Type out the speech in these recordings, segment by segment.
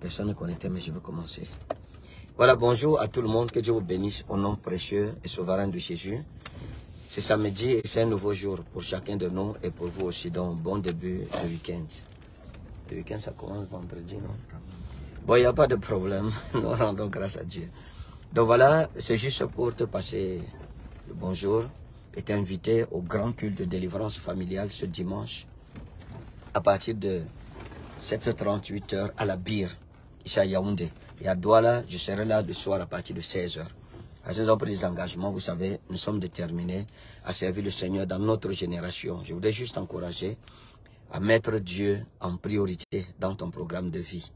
Personne ne connaissait, mais je vais commencer. Voilà, bonjour à tout le monde, que Dieu vous bénisse au nom précieux et souverain de Jésus. C'est samedi et c'est un nouveau jour pour chacun de nous et pour vous aussi. Donc, bon début de week-end. Le week-end, ça commence vendredi, non? Bon, il n'y a pas de problème. Nous rendons grâce à Dieu. Donc voilà, c'est juste pour te passer le bonjour et t'inviter au grand culte de délivrance familiale ce dimanche à partir de 7h38 à la Bire, ici à Yaoundé. Et à Douala, je serai là le soir à partir de 16h. À 16h, pour les engagements, vous savez, nous sommes déterminés à servir le Seigneur dans notre génération. Je voudrais juste t'encourager à mettre Dieu en priorité dans ton programme de vie.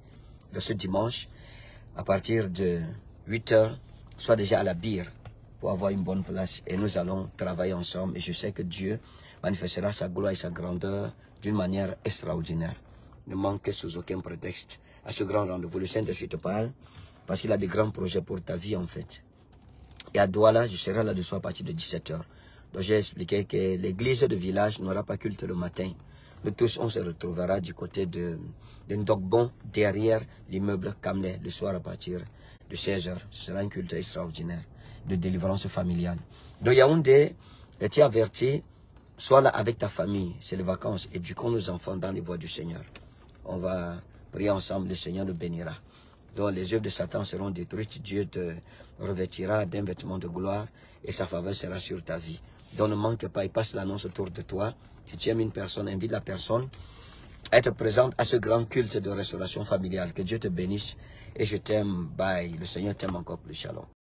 De ce dimanche, à partir de 8h, sois déjà à la Bire pour avoir une bonne place. Et nous allons travailler ensemble. Et je sais que Dieu manifestera sa gloire et sa grandeur d'une manière extraordinaire. Ne manque sous aucun prétexte à ce grand rendez-vous. Le Saint-Esprit te parle parce qu'il a des grands projets pour ta vie en fait. Et à Douala, je serai là le soir à partir de 17h. Donc j'ai expliqué que l'église de village n'aura pas culte le matin. Nous tous, on se retrouvera du côté de Ndokbon, derrière l'immeuble Camlait, le soir à partir de 16h. Ce sera un culte extraordinaire de délivrance familiale. Donc Yaoundé, es-tu averti, sois là avec ta famille. C'est les vacances. Éduquons nos enfants dans les voies du Seigneur. On va prier ensemble, le Seigneur nous bénira. Donc les œuvres de Satan seront détruites, Dieu te revêtira d'un vêtement de gloire et sa faveur sera sur ta vie. Donc ne manque pas, il passe l'annonce autour de toi. Si tu aimes une personne, invite la personne à être présente à ce grand culte de restauration familiale. Que Dieu te bénisse et je t'aime, bye. Le Seigneur t'aime encore plus, shalom.